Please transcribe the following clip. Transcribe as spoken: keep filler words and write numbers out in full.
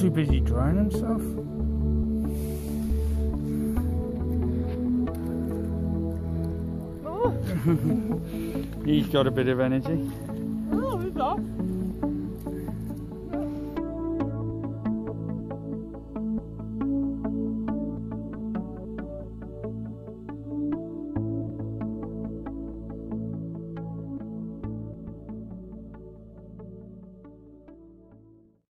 too busy drying himself? Oh. He's got a bit of energy. Oh, he's off.